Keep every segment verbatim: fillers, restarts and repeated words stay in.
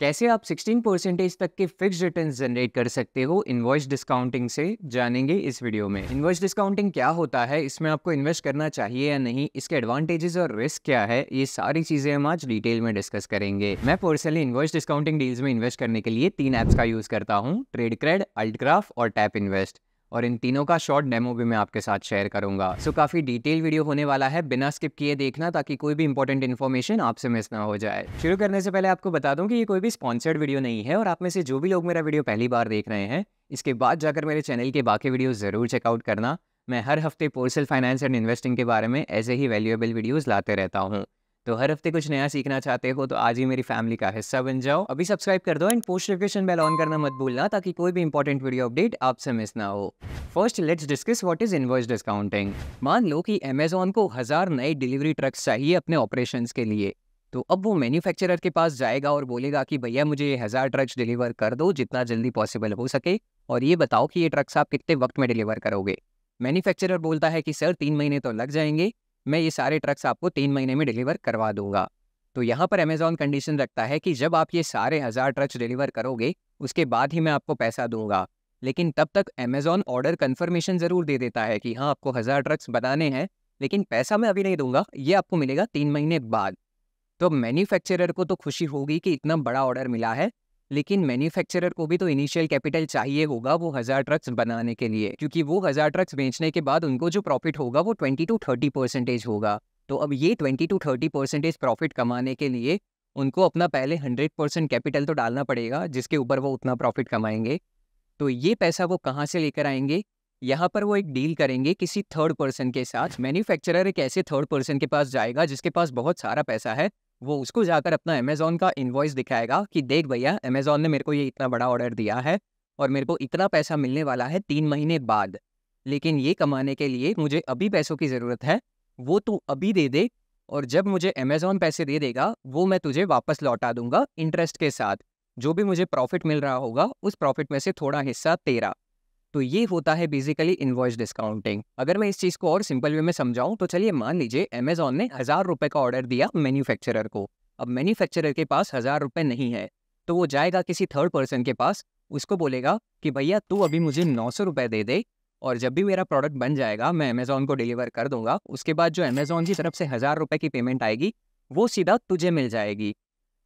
कैसे आप सोलह परसेंटेज तक के फिक्स्ड रिटर्न्स जनरेट कर सकते हो इन्वॉइस डिस्काउंटिंग से, जानेंगे इस वीडियो में। इन्वॉइस डिस्काउंटिंग क्या होता है, इसमें आपको इन्वेस्ट करना चाहिए या नहीं, इसके एडवांटेजेस और रिस्क क्या है, ये सारी चीज़ें हम आज डिटेल में डिस्कस करेंगे। मैं पर्सनली इन्वॉइस डिस्काउंटिंग डील्स में इन्वेस्ट करने के लिए तीन ऐप्स का यूज़ करता हूँ, ट्रेडक्रेड, अल्टग्राफ और टैप इन्वेस्ट, और इन तीनों का शॉर्ट डेमो भी मैं आपके साथ शेयर करूंगा। सो so, काफ़ी डिटेल वीडियो होने वाला है, बिना स्किप किए देखना ताकि कोई भी इंपॉर्टेंट इन्फॉर्मेशन आपसे मिस ना हो जाए। शुरू करने से पहले आपको बता दूं कि ये कोई भी स्पॉन्सर्ड वीडियो नहीं है, और आप में से जो भी लोग मेरा वीडियो पहली बार देख रहे हैं, इसके बाद जाकर मेरे चैनल के बाकी वीडियो ज़रूर चेकआउट करना। मैं हर हफ्ते पर्सनल फाइनेंस एंड इन्वेस्टिंग के बारे में ऐसे ही वैल्यूएबल वीडियोज़ लाते रहता हूँ। तो हर हफ्ते कुछ नया सीखना चाहते हो तो आज ही मेरी फैमिली का हिस्सा बन जाओ। अभी सब्सक्राइब कर दो and post notification bell on करना मत भूलना ताकि कोई भी इंपॉर्टेंट वीडियो अपडेट आपसे मिस ना हो। First let's discuss what is invoice discounting. मान लो कि अमेजॉन को हजार नए डिलीवरी ट्रक्स चाहिए अपने ऑपरेशंस के लिए, तो अब वो मैन्युफैक्चरर के पास जाएगा और बोलेगा कि भैया मुझे ये हज़ार ट्रक्स डिलीवर कर दो जितना जल्दी पॉसिबल हो सके, और ये बताओ कि ये ट्रक्स आप कितने वक्त में डिलीवर करोगे। मैन्युफैक्चरर बोलता है कि सर तीन महीने तो लग जाएंगे, मैं ये सारे ट्रक्स आपको तीन महीने में डिलीवर करवा दूंगा। तो यहाँ पर अमेज़ॉन कंडीशन रखता है कि जब आप ये सारे हज़ार ट्रक्स डिलीवर करोगे उसके बाद ही मैं आपको पैसा दूंगा, लेकिन तब तक अमेज़ॉन ऑर्डर कंफर्मेशन ज़रूर दे देता है कि हाँ आपको हज़ार ट्रक्स बनाने हैं, लेकिन पैसा मैं अभी नहीं दूंगा, ये आपको मिलेगा तीन महीने बाद। तो मैन्युफैक्चरर को तो खुशी होगी कि इतना बड़ा ऑर्डर मिला है, लेकिन मैन्युफैक्चरर को भी तो इनिशियल कैपिटल चाहिए होगा वो हज़ार ट्रक्स बनाने के लिए, क्योंकि वो हज़ार ट्रक्स बेचने के बाद उनको जो प्रॉफिट होगा वो बीस टू तीस परसेंटेज होगा। तो अब ये बीस टू तीस परसेंटेज प्रॉफिट कमाने के लिए उनको अपना पहले सौ परसेंट कैपिटल तो डालना पड़ेगा जिसके ऊपर वो उतना प्रॉफिट कमाएंगे। तो ये पैसा वो कहाँ से लेकर आएंगे? यहाँ पर वो एक डील करेंगे किसी थर्ड पर्सन के साथ। मैन्युफैक्चरर एक ऐसे थर्ड पर्सन के पास जाएगा जिसके पास बहुत सारा पैसा है, वो उसको जाकर अपना अमेज़ॉन का इन्वॉइस दिखाएगा कि देख भैया अमेज़ॉन ने मेरे को ये इतना बड़ा ऑर्डर दिया है और मेरे को इतना पैसा मिलने वाला है तीन महीने बाद, लेकिन ये कमाने के लिए मुझे अभी पैसों की ज़रूरत है, वो तू अभी दे दे, और जब मुझे अमेज़ॉन पैसे दे देगा वो मैं तुझे वापस लौटा दूंगा इंटरेस्ट के साथ। जो भी मुझे प्रॉफिट मिल रहा होगा उस प्रॉफिट में से थोड़ा हिस्सा तेरा। तो ये होता है बेसिकली इन्वॉइस डिस्काउंटिंग। अगर मैं इस चीज़ को और सिंपल वे में समझाऊं तो चलिए मान लीजिए अमेज़ॉन ने हज़ार रुपये का ऑर्डर दिया मैन्युफैक्चरर को। अब मैन्युफैक्चरर के पास हज़ार रुपये नहीं है, तो वो जाएगा किसी थर्ड पर्सन के पास, उसको बोलेगा कि भैया तू अभी मुझे नौ सौ रुपये दे दे और जब भी मेरा प्रोडक्ट बन जाएगा मैं अमेज़ॉन को डिलीवर कर दूंगा। उसके बाद जो अमेज़ॉन की तरफ से हज़ार रुपये की पेमेंट आएगी वो सीधा तुझे मिल जाएगी।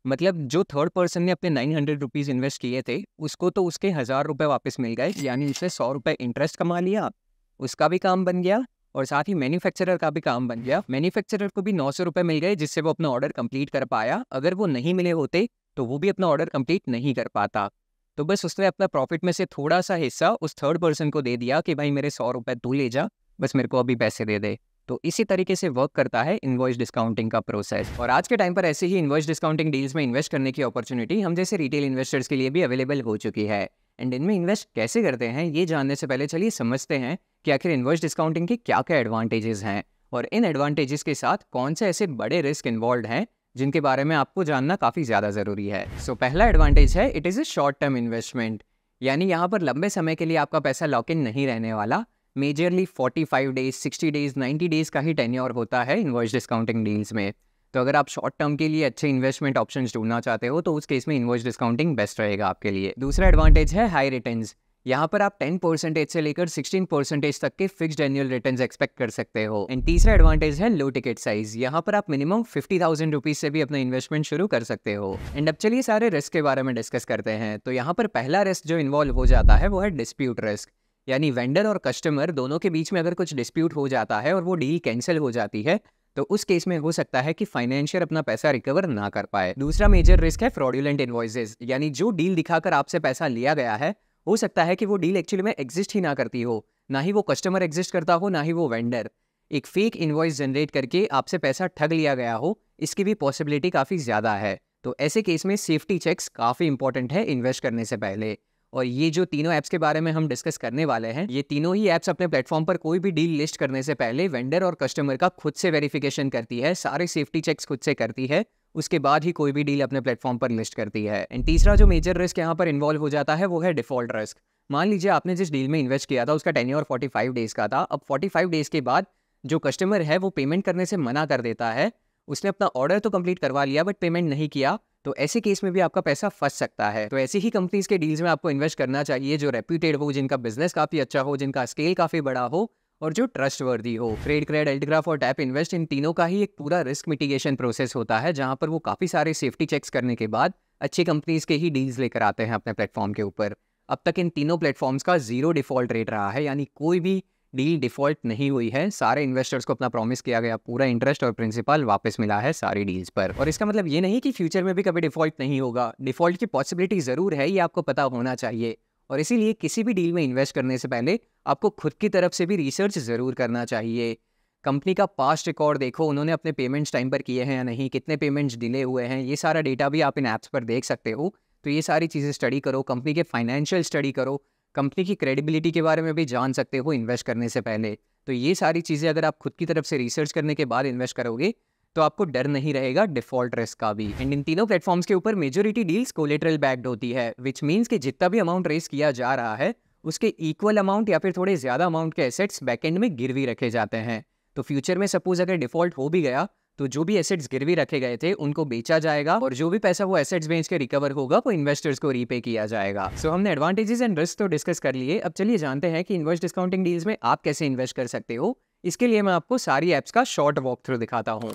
मतलब जो थर्ड पर्सन ने अपने नाइन हंड्रेड रुपीज़ इन्वेस्ट किए थे उसको तो उसके हज़ार रुपये वापस मिल गए, यानी उसने सौ रुपये इंटरेस्ट कमा लिया, उसका भी काम बन गया और साथ ही मैन्युफैक्चरर का भी काम बन गया। मैन्युफैक्चरर को भी नौ सौ रुपये मिल गए जिससे वो अपना ऑर्डर कंप्लीट कर पाया। अगर वो नहीं मिले होते तो वो भी अपना ऑर्डर कंप्लीट नहीं कर पाता। तो बस उसने अपना प्रॉफिट में से थोड़ा सा हिस्सा उस थर्ड पर्सन को दे दिया कि भाई मेरे सौ रुपये तू ले जा, बस मेरे को अभी पैसे दे दे। तो इसी तरीके से वर्क करता है इन्वॉइस डिस्काउंटिंग का प्रोसेस। और आज के टाइम पर ऐसे ही इन्वॉइस डिस्काउंटिंग डील्स में इन्वेस्ट करने की अपॉर्चुनिटी हम जैसे रिटेल इन्वेस्टर्स के लिए भी अवेलेबल हो चुकी है। एंड इनमें इन्वेस्ट कैसे करते हैं ये जानने से पहले चलिए समझते हैं कि आखिर इन्वॉइस डिस्काउंटिंग के क्या क्या एडवांटेजेस हैं और इन एडवांटेजेस के साथ कौन से ऐसे बड़े रिस्क इन्वॉल्व हैं जिनके बारे में आपको जानना काफ़ी ज़्यादा ज़रूरी है। सो पहला एडवांटेज है it is a short term investment, यानी यहाँ पर लंबे समय के लिए आपका पैसा लॉक इन नहीं रहने वाला। मेजरली पैंतालीस डेज, साठ डेज, नब्बे डेज का ही टेन्योर होता है इन्वॉइस डिस्काउंटिंग डील्स में। तो अगर आप शॉर्ट टर्म के लिए अच्छे इन्वेस्टमेंट ऑप्शंस ढूंढना चाहते हो तो उस केस में इन्वॉइस डिस्काउंटिंग बेस्ट रहेगा आपके लिए। दूसरा एडवांटेज है हाई रिटर्न्स। यहाँ पर आप दस परसेंटेज से लेकर सोलह परसेंटेज तक के फिक्स्ड एनुअल रिटर्न्स एक्सपेक्ट कर सकते हो। एंड तीसरा एडवांटेज है लो टिकट साइज। यहाँ पर आप मिनिमम पचास हज़ार रुपीस से भी अपना इन्वेस्टमेंट शुरू कर सकते हो। एंड अब चलिए सारे रिस्क के बारे में डिस्कस करते हैं। तो यहाँ पर पहला रिस्क जो इन्वॉल्व हो जाता है वो है डिस्प्यूट रिस्क, यानी वेंडर और कस्टमर दोनों के बीच में अगर कुछ डिस्प्यूट हो जाता है और वो डील कैंसिल हो जाती है तो उस केस में हो सकता है कि फाइनेंशियर अपना पैसा रिकवर ना कर पाए। दूसरा मेजर रिस्क है फ्रॉड्यूलेंट इनवॉइसेस, यानी जो डील दिखाकर आपसे पैसा लिया गया है हो सकता है कि वो डील एक्चुअली में एग्जिस्ट ही ना करती हो, ना ही वो कस्टमर एग्जिस्ट करता हो, ना ही वो वेंडर। एक फेक इनवॉइस जनरेट करके आपसे पैसा ठग लिया गया हो, इसकी भी पॉसिबिलिटी काफ़ी ज़्यादा है। तो ऐसे केस में सेफ्टी चेक्स काफ़ी इंपॉर्टेंट है इन्वेस्ट करने से पहले। और ये जो तीनों ऐप्स के बारे में हम डिस्कस करने वाले हैं, ये तीनों ही ऐप्स अपने प्लेटफॉर्म पर कोई भी डील लिस्ट करने से पहले वेंडर और कस्टमर का खुद से वेरिफिकेशन करती है, सारे सेफ्टी चेक्स खुद से करती है, उसके बाद ही कोई भी डील अपने प्लेटफॉर्म पर लिस्ट करती है। एंड तीसरा जो मेजर रिस्क यहाँ पर इन्वॉल्व हो जाता है वो है डिफॉल्ट रिस्क। मान लीजिए आपने जिस डील में इन्वेस्ट किया था उसका टेन्योर पैंतालीस डेज का था। अब पैंतालीस डेज के बाद जो कस्टमर है वो पेमेंट करने से मना कर देता है, उसने अपना ऑर्डर तो कंप्लीट करवा लिया बट पेमेंट नहीं किया, तो ऐसे केस में भी आपका पैसा फंस सकता है। तो ऐसी ही कंपनीज के डील्स में आपको इन्वेस्ट करना चाहिए जो रेप्यूटेड हो, जिनका बिजनेस काफ़ी अच्छा हो, जिनका स्केल काफ़ी बड़ा हो और जो ट्रस्टवर्दी हो। ट्रेडक्रेड, AltGraaf और टैप इन्वेस्ट, इन तीनों का ही एक पूरा रिस्क मिटिगेशन प्रोसेस होता है जहाँ पर वो काफ़ी सारे सेफ्टी चेक्स करने के बाद अच्छी कंपनीज के ही डील्स लेकर आते हैं अपने प्लेटफॉर्म के ऊपर। अब तक इन तीनों प्लेटफॉर्म्स का जीरो डिफ़ॉल्ट रेट रहा है, यानी कोई भी डील डिफ़ॉल्ट नहीं हुई है। सारे इन्वेस्टर्स को अपना प्रॉमिस किया गया पूरा इंटरेस्ट और प्रिंसिपल वापस मिला है सारी डील्स पर। और इसका मतलब ये नहीं कि फ्यूचर में भी कभी डिफ़ॉल्ट नहीं होगा, डिफ़ॉल्ट की पॉसिबिलिटी ज़रूर है, ये आपको पता होना चाहिए। और इसीलिए किसी भी डील में इन्वेस्ट करने से पहले आपको खुद की तरफ से भी रिसर्च ज़रूर करना चाहिए। कंपनी का पास्ट रिकॉर्ड देखो, उन्होंने अपने पेमेंट्स टाइम पर किए हैं या नहीं, कितने पेमेंट्स डिले हुए हैं, ये सारा डेटा भी आप इन ऐप्स पर देख सकते हो। तो ये सारी चीज़ें स्टडी करो, कंपनी के फाइनेंशियल स्टडी करो, कंपनी की क्रेडिबिलिटी के बारे में भी जान सकते हो इन्वेस्ट करने से पहले। तो ये सारी चीज़ें अगर आप खुद की तरफ से रिसर्च करने के बाद इन्वेस्ट करोगे तो आपको डर नहीं रहेगा डिफ़ॉल्ट रिस्क का भी। एंड इन तीनों प्लेटफॉर्म्स के ऊपर मेजोरिटी डील्स कोलेट्रल बैक्ड होती है, विच मीन्स कि जितना भी अमाउंट रेस किया जा रहा है उसके इक्वल अमाउंट या फिर थोड़े ज़्यादा अमाउंट के एसेट्स बैकेंड में गिरवी रखे जाते हैं। तो फ्यूचर में सपोज अगर डिफ़ॉल्ट हो भी गया तो जो भी एसेट्स गिरवी रखे गए थे उनको बेचा जाएगा और जो भी पैसा वो एसेट्स बेच के रिकवर होगा वो इन्वेस्टर्स को रीपे किया जाएगा। सो so, हमने एडवांटेजेस एंड रिस्क तो डिस्कस कर लिए। अब चलिए जानते हैं कि इन्वर्स डिस्काउंटिंग डील्स में आप कैसे इन्वेस्ट कर सकते हो। इसके लिए मैं आपको सारी ऐप्स का शॉर्ट वॉक थ्रू दिखाता हूँ।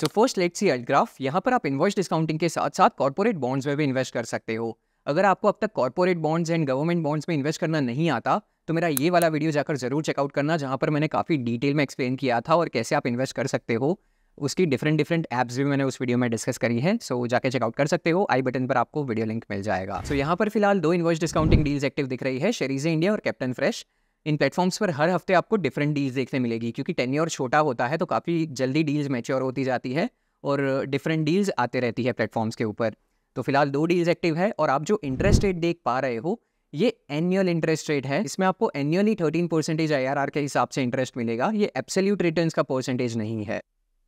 So first let's see AltGraaf। यहाँ पर आप इन्वर्स डिस्काउंटिंग के साथ साथ कॉर्पोरेट बॉन्ड्स में भी इन्वेस्ट कर सकते हो। अगर आपको अब तक corporate bonds and government bonds में इन्वेस्ट करना नहीं आता तो मेरा ये वाला वीडियो जाकर जरूर चेकआउट करना, जहाँ पर मैंने काफ़ी डिटेल में एक्सप्लेन किया था और कैसे आप इन्वेस्ट कर सकते हो। उसकी डिफरेंट डिफरेंट ऐप्स भी मैंने उस वीडियो में डिस्कस करी है, सो so, जाके चेकआउट कर सकते हो। आई बटन पर आपको वीडियो लिंक मिल जाएगा। सो so, यहाँ पर फिलहाल दो इन्वर्स डिस्काउंटिंग डील्स एक्टिव दिख रही है, Sheryas इंडिया और कैप्टन फ्रेश। इन प्लेटफॉर्म्स पर हर हफ्ते आपको डिफरेंट डील्स देखने मिलेगी, क्योंकि टेन्योर छोटा होता है तो काफ़ी जल्दी डील्स मैच्योर होती जाती है और डिफरेंट डील्स आते रहती है प्लेटफॉर्म्स के ऊपर। तो फिलहाल दो डील्स एक्टिव है और आप जो इंटरेस्ट रेट देख पा रहे हो ये एनुअल इंटरेस्ट रेट है। इसमें आपको annually thirteen percentage I R R के हिसाब से इंटरेस्ट मिलेगा, ये एब्सोल्यूट रिटर्न का परसेंटेज नहीं है।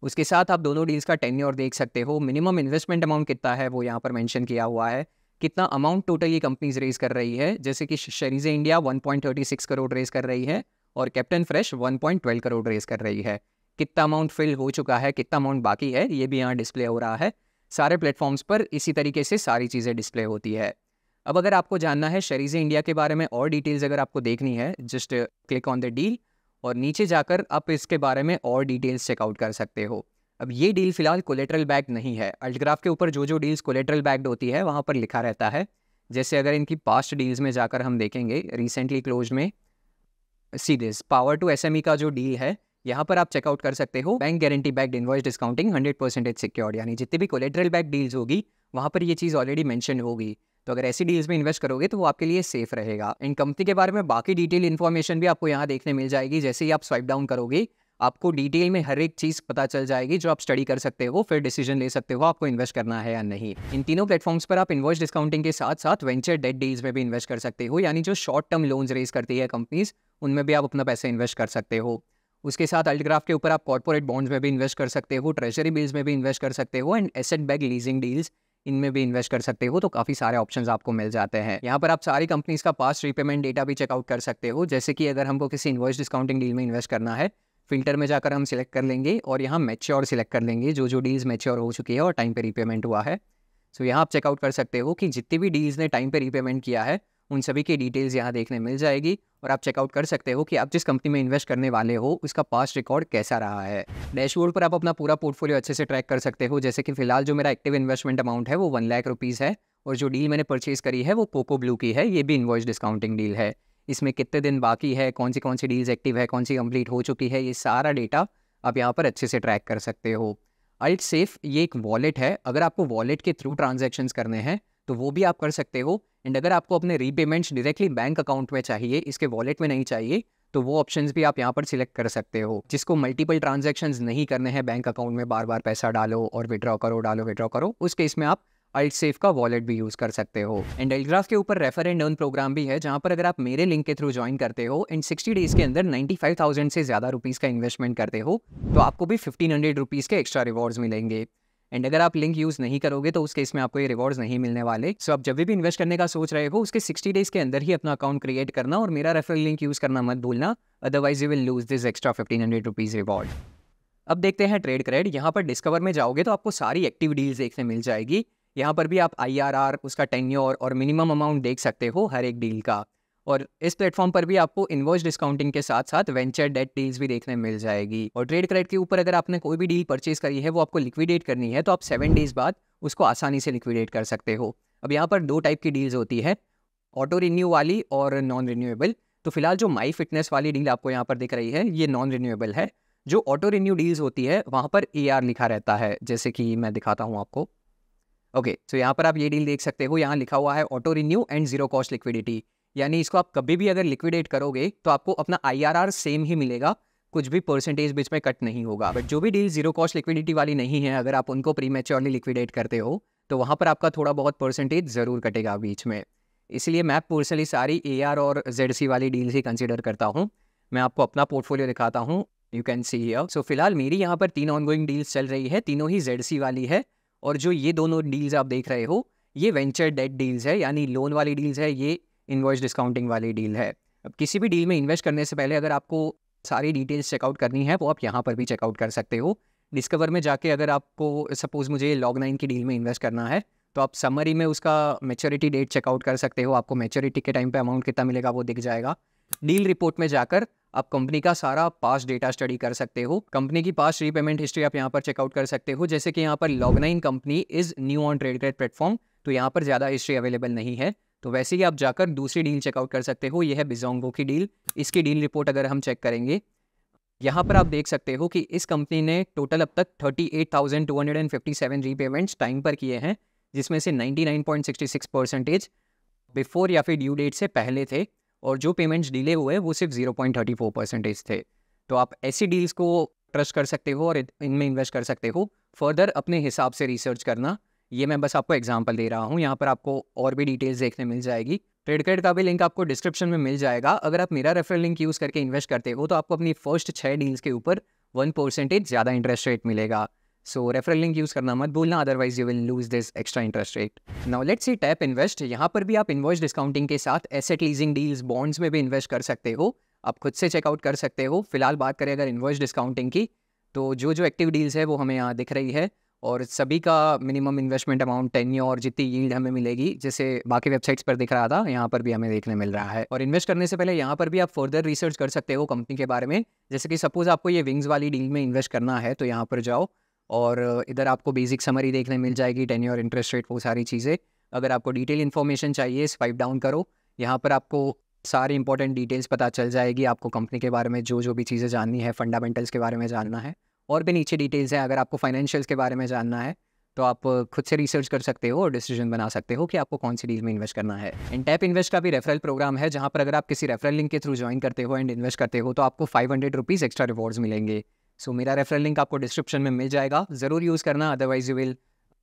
उसके साथ आप दोनों डील्स का टेन्योर देख सकते हो, मिनिमम इन्वेस्टमेंट अमाउंट कितना है वो यहाँ पर मेंशन किया हुआ है, कितना अमाउंट टोटल ये कंपनीज रेज कर रही है। जैसे कि Sheryas India one point thirty six crore raise कर रही है और captain fresh one point twelve crore raise कर रही है। कितना अमाउंट फिल हो चुका है, कितना अमाउंट बाकी है, ये भी यहाँ डिस्प्ले हो रहा है। सारे प्लेटफॉर्म्स पर इसी तरीके से सारी चीज़ें डिस्प्ले होती है। अब अगर आपको जानना है Sheryas इंडिया के बारे में और डिटेल्स अगर आपको देखनी है, just click on the deal और नीचे जाकर आप इसके बारे में और डिटेल्स चेकआउट कर सकते हो। अब ये डील फिलहाल कोलेट्रल बैक्ड नहीं है। AltGraaf के ऊपर जो जो डील्स कोलेट्रल बैक्ड होती है वहाँ पर लिखा रहता है। जैसे अगर इनकी पास्ट डील्स में जाकर हम देखेंगे रिसेंटली क्लोज में see this power to SME का जो डील है यहाँ पर आप चेकआउट कर सकते हो। Bank guarantee backed invoice discounting hundred percentage secured, यानी जितनी भी कोलेट्रल बैक्ड डील्स होगी वहाँ पर ये चीज़ ऑलरेडी मैंशन होगी। तो अगर ऐसी डील्स में इन्वेस्ट करोगे तो वो आपके लिए सेफ रहेगा। इन कंपनी के बारे में बाकी डिटेल इन्फॉर्मेशन भी आपको यहाँ देखने मिल जाएगी। जैसे ही आप स्वाइप डाउन करोगे आपको डिटेल में हर एक चीज़ पता चल जाएगी जो आप स्टडी कर सकते हो, फिर डिसीजन ले सकते हो आपको इन्वेस्ट करना है या नहीं। इन तीनों प्लेटफॉर्म्स पर आप इन्वर्स डिस्काउंटिंग के साथ साथ वेंचर डेट डील्स में भी इन्वेस्ट कर सकते हो, यानी जो शॉर्ट टर्म लोन्स रेज करती है कंपनीज उनमें भी आप अपना पैसा इन्वेस्ट कर सकते हो। उसके साथ AltGraaf के ऊपर आप कॉर्पोरेट बॉन्ड्स में भी इन्वेस्ट कर सकते हो, ट्रेजरी बिल्स में भी इन्वेस्ट कर सकते हो and asset back leasing deals, इनमें भी इन्वेस्ट कर सकते हो। तो काफ़ी सारे ऑप्शंस आपको मिल जाते हैं। यहाँ पर आप सारी कंपनीज का पास्ट रीपेमेंट डेटा भी चेकआउट कर सकते हो। जैसे कि अगर हमको किसी इन्वर्स डिस्काउंटिंग डील में इन्वेस्ट करना है, फिल्टर में जाकर हम सिलेक्ट कर लेंगे और यहाँ मैच्योर सिलेक्ट कर लेंगे, जो जो डील्स मैच्योर हो चुकी है और टाइम पर रीपेमेंट हुआ है। सो यहाँ आप चेकआउट कर सकते हो कि जितनी भी डील्स ने टाइम पर रीपेमेंट किया है उन सभी की डिटेल्स यहाँ देखने मिल जाएगी और आप चेकआउट कर सकते हो कि आप जिस कंपनी में इन्वेस्ट करने वाले हो उसका पास्ट रिकॉर्ड कैसा रहा है। डैशबोर्ड पर आप अपना पूरा पोर्टफोलियो अच्छे से ट्रैक कर सकते हो। जैसे कि फिलहाल जो मेरा एक्टिव इन्वेस्टमेंट अमाउंट है वो वन लाख रुपीज़ है और जो डील मैंने परचेज करी है वो पोको ब्लू की है, ये भी इन्वॉइस डिस्काउंटिंग डील है। इसमें कितने दिन बाकी है, कौन सी कौन सी डील्स एक्टिव है, कौन सी कंप्लीट हो चुकी है, ये सारा डेटा आप यहाँ पर अच्छे से ट्रैक कर सकते हो। अल्ट सेफ ये एक वॉलेट है, अगर आपको वॉलेट के थ्रू ट्रांजेक्शन्स करने हैं तो वो भी आप कर सकते हो। एंड अगर आपको अपने रीपेमेंट्स डायरेक्टली बैंक अकाउंट में चाहिए, इसके वॉलेट में नहीं चाहिए, तो वो ऑप्शंस भी आप यहाँ पर सिलेक्ट कर सकते हो। जिसको मल्टीपल ट्रांजैक्शंस नहीं करने हैं, बैंक अकाउंट में बार बार पैसा डालो और विड्रॉ करो डालो विड्रॉ करो, उस केस में आप AltSafe का वॉलेट भी यूज़ कर सकते हो। एंड AltGraaf के ऊपर रेफर एंड अर्न प्रोग्राम भी है, जहाँ पर अगर आप मेरे लिंक के थ्रू ज्वाइन करते हो एंड सिक्सटी डेज़ के अंदर नाइन्टी फाइव थाउजेंड से ज़्यादा रुपीज़ का इन्वेस्टमेंट करते हो तो आपको भी फिफ्टीन हंड्रेड रुपीज़ के एक्स्ट्रा रिवॉर्ड्स मिलेंगे। एंड अगर आप लिंक यूज़ नहीं करोगे तो उस केस में आपको ये रिवॉर्ड्स नहीं मिलने वाले। सो so, आप जब भी इन्वेस्ट करने का सोच रहे हो उसके सिक्सटी डेज़ के अंदर ही अपना अकाउंट क्रिएट करना और मेरा रेफरल लिंक यूज़ करना मत भूलना, otherwise you will lose this extra fifteen hundred rupees reward. अब देखते हैं ट्रेड क्रेड। यहाँ पर डिस्कवर में जाओगे तो आपको सारी एक्टिव डील्स देखने मिल जाएगी। यहाँ पर भी आप आई आर आर, उसका टेन्योर और मिनिमम अमाउंट देख सकते हो हर एक डील का। और इस प्लेटफॉर्म पर भी आपको इन्वर्स डिस्काउंटिंग के साथ साथ वेंचर डेट डील्स भी देखने मिल जाएगी। और ट्रेड क्रेड के ऊपर अगर आपने कोई भी डील परचेज करी है, वो आपको लिक्विडेट करनी है, तो आप सेवन डेज बाद उसको आसानी से लिक्विडेट कर सकते हो। अब यहाँ पर दो टाइप की डील्स होती है, ऑटो रिन्यू वाली और नॉन रिन्यूएबल। तो फिलहाल जो माई फिटनेस वाली डील आपको यहाँ पर दिख रही है, ये नॉन रिन्यूएबल है। जो ऑटो रिन्यू डील्स होती है वहाँ पर ए आर लिखा रहता है, जैसे कि मैं दिखाता हूँ आपको। ओके okay, तो so यहाँ पर आप ये डील देख सकते हो, यहाँ लिखा हुआ है auto renew and zero cost liquidity. यानी इसको आप कभी भी अगर लिक्विडेट करोगे तो आपको अपना आई आर आर सेम ही मिलेगा, कुछ भी परसेंटेज बीच में कट नहीं होगा। बट जो भी डील जीरो कॉस्ट लिक्विडिटी वाली नहीं है, अगर आप उनको प्रीमेच्योरली लिक्विडेट करते हो तो वहाँ पर आपका थोड़ा बहुत परसेंटेज ज़रूर कटेगा बीच में। इसलिए मैं पर्सनली सारी ए आर और जेड सी वाली डील्स ही कंसिडर करता हूँ। मैं आपको अपना पोर्टफोलियो दिखाता हूँ, you can see here. So फिलहाल मेरी यहाँ पर तीन ऑनगोइंग डील्स चल रही है, तीनों ही जेड सी वाली है। और जो ये दोनों डील्स आप देख रहे हो, ये वेंचर डेट डील्स है, यानी लोन वाली डील्स है, ये इन्वॉइस डिस्काउंटिंग वाली डील है। अब किसी भी डील में इन्वेस्ट करने से पहले अगर आपको सारी डिटेल्स चेकआउट करनी है, वो आप यहाँ पर भी चेकआउट कर सकते हो। डिस्कवर में जाके अगर आपको सपोज मुझे लॉग नाइन की डील में इन्वेस्ट करना है, तो आप समरी में उसका मैच्योरिटी डेट चेकआउट कर सकते हो, आपको मैच्योरिटी के टाइम पे अमाउंट कितना मिलेगा वो दिख जाएगा। डील रिपोर्ट में जाकर आप कंपनी का सारा पास्ट डेटा स्टडी कर सकते हो, कंपनी की पास्ट रीपेमेंट हिस्ट्री आप यहाँ पर चेकआउट कर सकते हो। जैसे कि यहाँ पर LogNine company is new on TradeCred platform, तो यहाँ पर ज़्यादा हिस्ट्री अवेलेबल नहीं है। तो वैसे ही आप जाकर दूसरी डील चेकआउट कर सकते हो, यह है बिजोंगो की डील। इसकी डील रिपोर्ट अगर हम चेक करेंगे, यहाँ पर आप देख सकते हो कि इस कंपनी ने टोटल अब तक thirty eight thousand two hundred and fifty seven repayments time पर किए हैं, जिसमें से निन्यानवे point six six percentage before या फिर ड्यू डेट से पहले थे, और जो पेमेंट्स डिले हुए वो सिर्फ zero point thirty four percentage थे। तो आप ऐसी डील्स को ट्रस्ट कर सकते हो और इनमें इन्वेस्ट कर सकते हो। फर्दर अपने हिसाब से रिसर्च करना, ये मैं बस आपको एग्जांपल दे रहा हूँ। यहाँ पर आपको और भी डिटेल्स देखने मिल जाएगी। ट्रेडक्रेड का भी लिंक आपको डिस्क्रिप्शन में मिल जाएगा। अगर आप मेरा रेफरल लिंक यूज़ करके इन्वेस्ट करते हो तो आपको अपनी फर्स्ट छः डील्स के ऊपर वन परसेंटेज ज़्यादा इंटरेस्ट रेट मिलेगा। सो रेफरल लिंक यूज़ करना मत भूलना, otherwise you will lose this extra interest rate. Now let's see tap invest. यहाँ पर भी आप इन्वॉइस डिस्काउंटिंग के साथ एसेट लीजिंग डील्स, बॉन्ड्स में भी इन्वेस्ट कर सकते हो, आप खुद से चेकआउट कर सकते हो। फिलहाल बात करें अगर इन्वॉइस डिस्काउंटिंग की, तो जो जो एक्टिव डील्स है वो हमें यहाँ दिख रही है, और सभी का मिनिमम इन्वेस्टमेंट अमाउंट, टेन्योर और जितनी यील्ड हमें मिलेगी, जैसे बाकी वेबसाइट्स पर दिख रहा था, यहाँ पर भी हमें देखने मिल रहा है। और इन्वेस्ट करने से पहले यहाँ पर भी आप फर्दर रिसर्च कर सकते हो कंपनी के बारे में। जैसे कि सपोज आपको ये विंग्स वाली डील में इन्वेस्ट करना है, तो यहाँ पर जाओ और इधर आपको बेसिक समरी देखने मिल जाएगी, टेन्योर, इंटरेस्ट रेट, वो सारी चीज़ें। अगर आपको डिटेल इन्फॉर्मेशन चाहिए, स्वाइप डाउन करो, यहाँ पर आपको सारी इंपॉर्टेंट डिटेल्स पता चल जाएगी। आपको कंपनी के बारे में जो जो भी चीज़ें जाननी है, फंडामेंटल्स के बारे में जानना है, और भी नीचे डिटेल्स हैं। अगर आपको फाइनेंशियल्स के बारे में जानना है तो आप खुद से रिसर्च कर सकते हो और डिसीजन बना सकते हो कि आपको कौन सी डील में इन्वेस्ट करना है। एंड टैप इन्वेस्ट का भी रेफरल प्रोग्राम है, जहाँ पर अगर आप किसी रेफरल लिंक के थ्रू ज्वाइन करते हो एंड इन्वेस्ट करते हो तो आपको five hundred rupees extra rewards मिलेंगे। सो so, मेरा रेफरल लिंक आपको डिस्क्रिप्शन में मिल जाएगा, ज़रूर यूज़ करना, otherwise you will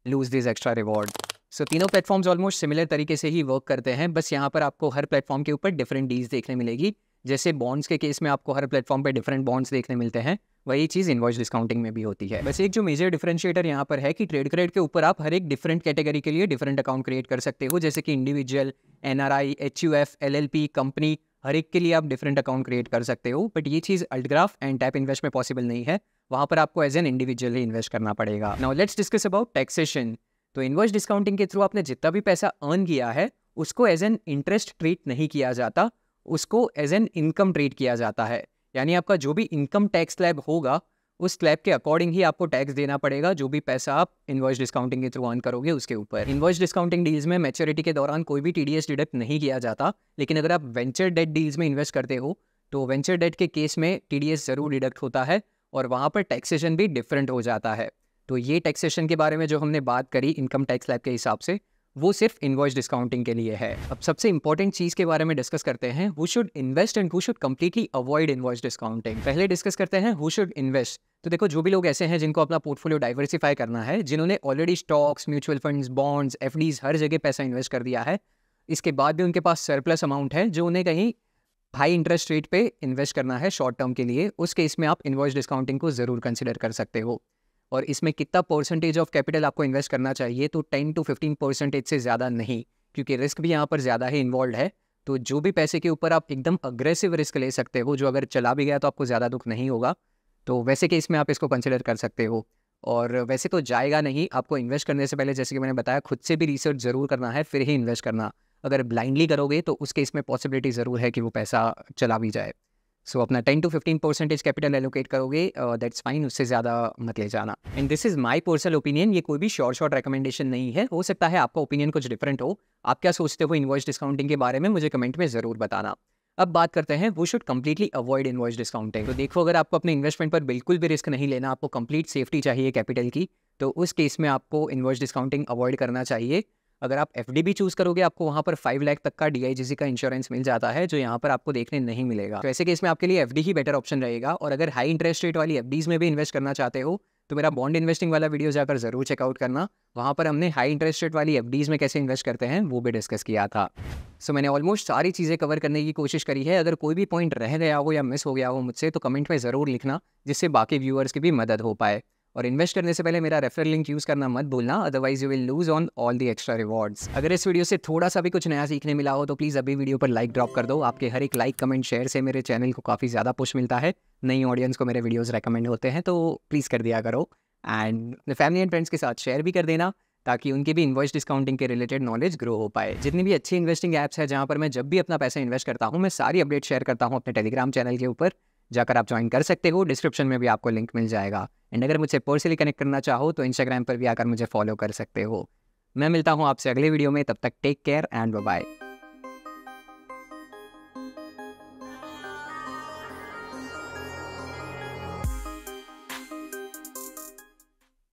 lose this extra reward. So तीनों प्लेटफॉर्म्स ऑलमोस्ट सिमिलर तरीके से ही वर्क करते हैं, बस यहाँ पर आपको हर प्लेटफॉर्म के ऊपर डिफरेंट डील्स देखने मिलेगी। जैसे बॉन्ड्स के केस में आपको हर प्लेटफॉर्म पे डिफरेंट बॉन्ड्स देखने मिलते हैं, वही चीज़ इन्वॉइस डिस्काउंटिंग में भी होती है। वैसे एक जो मेजर डिफरेंशिएटर यहाँ पर है कि ट्रेडक्रेड के ऊपर आप हर एक डिफरेंट कैटेगरी के लिए डिफरेंट अकाउंट क्रिएट कर सकते हो, जैसे कि individual, N R I, H U F, L L P, company, हर एक के लिए आप डिफरेंट अकाउंट क्रिएट कर सकते हो। बट ये चीज़ अल्टग्राफ एंड टैप इन्वेस्ट में पॉसिबल नहीं है, वहाँ पर आपको एज एन इंडिविजुअल ही इन्वेस्ट करना पड़ेगा। Now let's discuss about taxation. तो इन्वॉइस डिस्काउंटिंग के थ्रू आपने जितना भी पैसा अर्न किया है उसको एज एन इंटरेस्ट ट्रीट नहीं किया जाता, उसको एज एन इनकम ट्रीट किया जाता है। यानी आपका जो भी इनकम टैक्स स्लैब होगा उस स्लैब के अकॉर्डिंग ही आपको टैक्स देना पड़ेगा, जो भी पैसा आप इन्वॉइस डिस्काउंटिंग के थ्रू अर्न करोगे उसके ऊपर। इन्वॉइस डिस्काउंटिंग डील्स में मैच्योरिटी के दौरान कोई भी टी डी एस डिडक्ट नहीं किया जाता, लेकिन अगर आप वेंचर डेट डील्स में इन्वेस्ट करते हो तो वेंचर डेट के केस में टी डी एस ज़रूर डिडक्ट होता है, और वहाँ पर टैक्सेशन भी डिफरेंट हो जाता है। तो ये टैक्सेशन के बारे में जो हमने बात करी इनकम टैक्स स्लैब के हिसाब से, वो सिर्फ इन्वॉइस डिस्काउंटिंग के लिए है। अब सबसे इंपॉर्टेंट चीज़ के बारे में डिस्कस करते हैं, who should invest and who should completely avoid invoice discounting. पहले डिस्कस करते हैं हु शुड इन्वेस्ट। तो देखो, जो भी लोग ऐसे हैं जिनको अपना पोर्टफोलियो डाइवर्सिफाई करना है, जिन्होंने already stocks, mutual funds, bonds, F Ds, हर जगह पैसा इन्वेस्ट कर दिया है, इसके बाद भी उनके पास सरप्लस अमाउंट है जो उन्हें कहीं हाई इंटरेस्ट रेट पे इन्वेस्ट करना है शॉर्ट टर्म के लिए, उस केस में आप इन्वॉइस डिस्काउंटिंग को ज़रूर कंसिडर कर सकते हो। और इसमें कितना परसेंटेज ऑफ कैपिटल आपको इन्वेस्ट करना चाहिए, तो टेन टू फिफ्टीन परसेंटेज से ज़्यादा नहीं, क्योंकि रिस्क भी यहाँ पर ज़्यादा ही इन्वॉल्व है। तो जो भी पैसे के ऊपर आप एकदम अग्रेसिव रिस्क ले सकते हो, जो अगर चला भी गया तो आपको ज़्यादा दुख नहीं होगा, तो वैसे केस में आप इसको कंसिडर कर सकते हो। और वैसे तो जाएगा नहीं, आपको इन्वेस्ट करने से पहले जैसे कि मैंने बताया खुद से भी रिसर्च ज़रूर करना है, फिर ही इन्वेस्ट करना। अगर ब्लाइंडली करोगे तो उस केस में पॉसिबिलिटी ज़रूर है कि वो पैसा चला भी जाए। सो so, अपना ten to fifteen percentage capital allocate करोगे, दैट्स uh, फाइन, उससे ज़्यादा मत ले जाना। And this is my personal opinion, ये कोई भी शॉर्ट शॉर्ट रिकमेंडेशन नहीं है। हो सकता है आपका ओपिनियन कुछ डिफरेंट हो। आप क्या सोचते हो इन्वॉइस डिस्काउंटिंग के बारे में, मुझे कमेंट में ज़रूर बताना। अब बात करते हैं, we should completely avoid invoice discounting. तो देखो, अगर आपको अपने इन्वेस्टमेंट पर बिल्कुल भी रिस्क नहीं लेना, आपको कंप्लीट सेफ्टी चाहिए कैपिटल की, तो उस केस में आपको इन्वॉइस डिस्काउंटिंग अवॉइड करना चाहिए। अगर आप एफ डी भी चूज़ करोगे, आपको वहाँ पर फाइव लाख तक का डी आई जी सी का इंश्योरेंस मिल जाता है, जो यहाँ पर आपको देखने नहीं मिलेगा। तो ऐसे केस में आपके लिए एफ डी ही बेटर ऑप्शन रहेगा। और अगर हाई इंटरेस्ट रेट वाली एफ डीज़ में भी इन्वेस्ट करना चाहते हो तो मेरा बॉन्ड इन्वेस्टिंग वाला वीडियो जाकर ज़रूर चेकआउट करना। वहाँ पर हमने हाई इंटरेस्ट रेट वाली एफ डीज़ में कैसे इन्वेस्ट करते हैं वो भी डिस्कस किया था। सो so, मैंने ऑलमोस्ट सारी चीज़ें कवर करने की कोशिश करी है। अगर कोई भी पॉइंट रह गया हो या मिस हो गया हो मुझसे तो कमेंट में ज़रूर लिखना, जिससे बाकी व्यूअर्स की भी मदद हो पाए। और इन्वेस्ट करने से पहले मेरा रेफरल लिंक यूज़ करना मत भूलना, otherwise you will lose on all the extra rewards. अगर इस वीडियो से थोड़ा सा भी कुछ नया सीखने मिला हो तो प्लीज़ अभी वीडियो पर लाइक ड्रॉप कर दो। आपके हर एक लाइक, कमेंट, शेयर से मेरे चैनल को काफ़ी ज़्यादा पुश मिलता है, नई ऑडियंस को मेरे वीडियोज़ रेकमेंड होते हैं, तो प्लीज़ कर दिया करो। एंड अपने फैमिली एंड फ्रेंड्स के साथ शेयर भी कर देना ताकि उनकी भी इन्वॉइस डिस्काउंटिंग के रिलेटेड नॉलेज ग्रो हो पाए। जितनी भी अच्छी इन्वेस्टिंग ऐप्स है जहाँ पर मैं जब भी अपना पैसा इन्वेस्ट करता हूँ मैं सारी अपडेट शेयर करता हूँ अपने टेलीग्राम चैनल के ऊपर, जाकर आप ज्वाइन कर सकते हो। डिस्क्रिप्शन में भी आपको लिंक मिल जाएगा। एंड अगर मुझसे पर्सनली कनेक्ट करना चाहो तो इंस्टाग्राम पर भी आकर मुझे फॉलो कर सकते हो। मैं मिलता हूँ आपसे अगले वीडियो में, तब तक take care and bye bye.